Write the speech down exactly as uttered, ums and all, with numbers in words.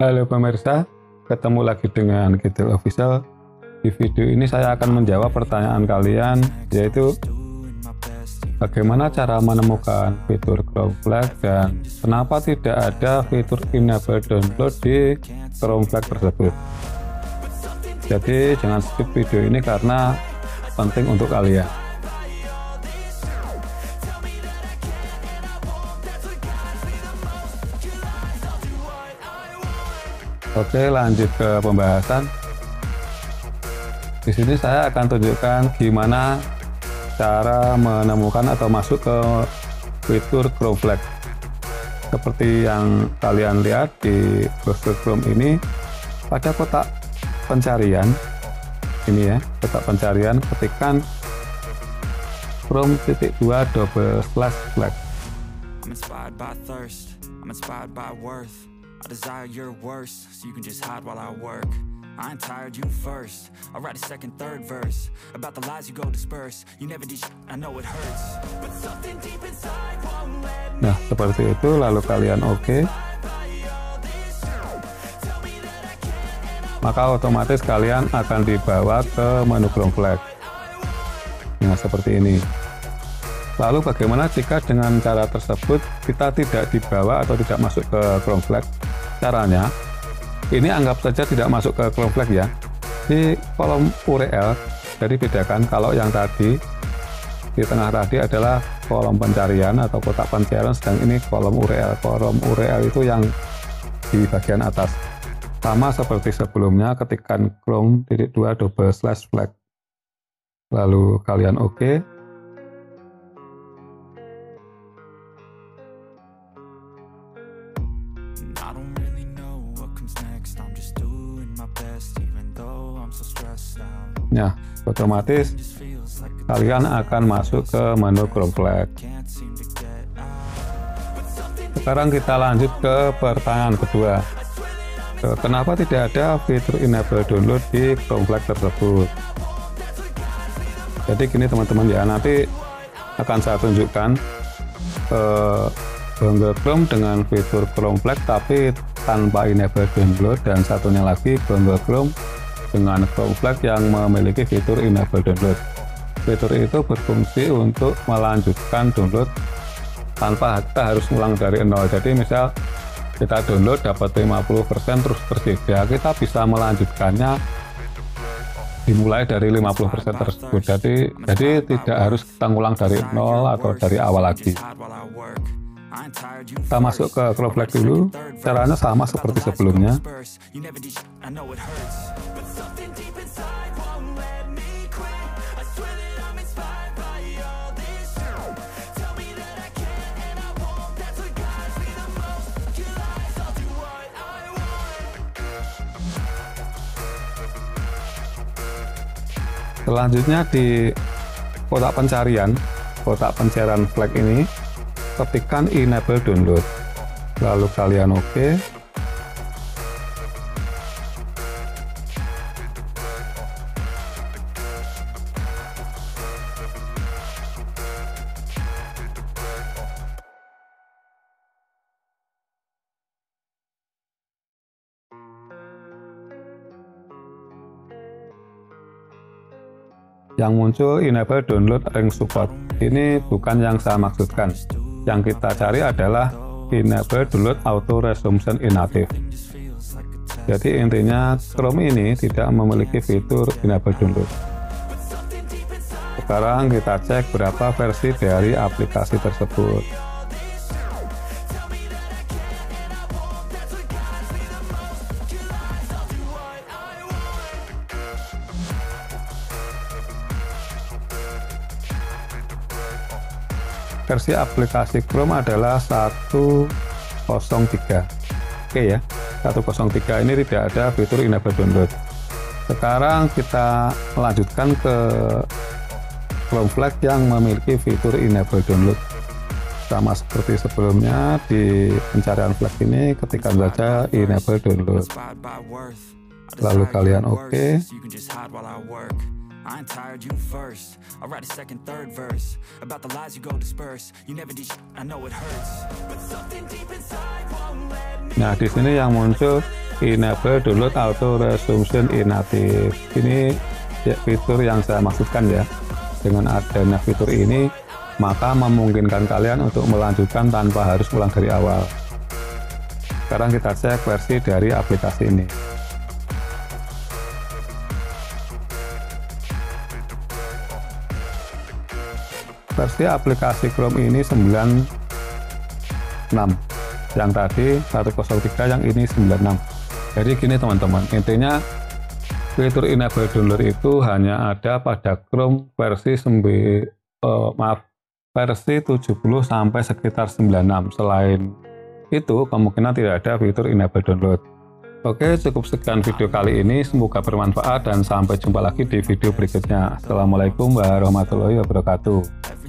Halo pemirsa, ketemu lagi dengan Ki DOEL official. Di video ini saya akan menjawab pertanyaan kalian, yaitu bagaimana cara menemukan fitur Chrome Flags dan kenapa tidak ada fitur enable download di Chrome Flags tersebut. Jadi jangan skip video ini karena penting untuk kalian. Oke, lanjut ke pembahasan. Di sini saya akan tunjukkan gimana cara menemukan atau masuk ke fitur Chrome Flags. Seperti yang kalian lihat di browser Chrome ini, pada kotak pencarian ini ya, kotak pencarian ketikan chrome dua slash flags. I'm tired, you first. I'll write a second, third verse about the lies you go disperse. You never did. I know it hurts. But something deep inside won't let me. Nah, seperti itu. Lalu kalian oke. Okay. Maka otomatis kalian akan dibawa ke menu Chrome Flags. Nah, seperti ini. Lalu bagaimana jika dengan cara tersebut kita tidak dibawa atau tidak masuk ke Chrome Flags? Caranya, ini anggap saja tidak masuk ke Chrome Flags ya. Di kolom U R L, jadi bedakan kalau yang tadi di tengah tadi adalah kolom pencarian atau kotak pencarian, sedang ini kolom U R L. Kolom U R L itu yang di bagian atas. Sama seperti sebelumnya, ketikan chrome dua slash flags. Lalu kalian oke. Okay. Nah, otomatis kalian akan masuk ke menu Chrome Flags. Sekarang kita lanjut ke pertanyaan kedua. Kenapa tidak ada fitur enable download di Chrome Flags tersebut? Jadi gini teman-teman ya, nanti akan saya tunjukkan eh, Google Chrome dengan fitur Chrome Flags tapi tanpa enable download, dan satunya lagi Google Chrome dengan Chrome Flags yang memiliki fitur enable download. Fitur itu berfungsi untuk melanjutkan download tanpa kita harus ulang dari nol. Jadi misal kita download dapat lima puluh persen terus tersedia, kita bisa melanjutkannya dimulai dari lima puluh persen tersebut. Jadi jadi tidak harus kita ulang dari nol atau dari awal lagi. Kita masuk ke Chrome Flags dulu. Caranya sama seperti sebelumnya. Selanjutnya di kotak pencarian, kotak pencarian flag ini, ketikan enable download. Lalu kalian oke. Okay. Yang muncul enable download ring support, ini bukan yang saya maksudkan. Yang kita cari adalah enable download auto resumption inactive. Jadi intinya Chrome ini tidak memiliki fitur enable download. Sekarang kita cek berapa versi dari aplikasi tersebut. Versi aplikasi Chrome adalah satu kosong tiga. Oke ya, satu kosong tiga ini tidak ada fitur enable download. Sekarang kita lanjutkan ke Chrome Flags yang memiliki fitur enable download. Sama seperti sebelumnya, di pencarian flag ini ketikkan saja enable download. Lalu kalian oke. Okay. I'm tired, you first. I'll write a second, third verse about the lies you go disperse. You never did. I know it hurts. But something deep inside won't let me. Nah, di sini yang muncul enable download auto resumption inactive. Ini fitur yang saya maksudkan ya. Dengan adanya fitur ini, maka memungkinkan kalian untuk melanjutkan tanpa harus ulang dari awal. Sekarang kita cek versi dari aplikasi ini. Versi aplikasi Chrome ini sembilan puluh enam, yang tadi seratus tiga, yang ini sembilan puluh enam. Jadi gini teman-teman, intinya fitur enable download itu hanya ada pada Chrome versi sembi, eh, maaf versi tujuh puluh sampai sekitar sembilan puluh enam. Selain itu kemungkinan tidak ada fitur enable download. Oke, cukup sekian video kali ini, semoga bermanfaat dan sampai jumpa lagi di video berikutnya. Assalamualaikum warahmatullahi wabarakatuh.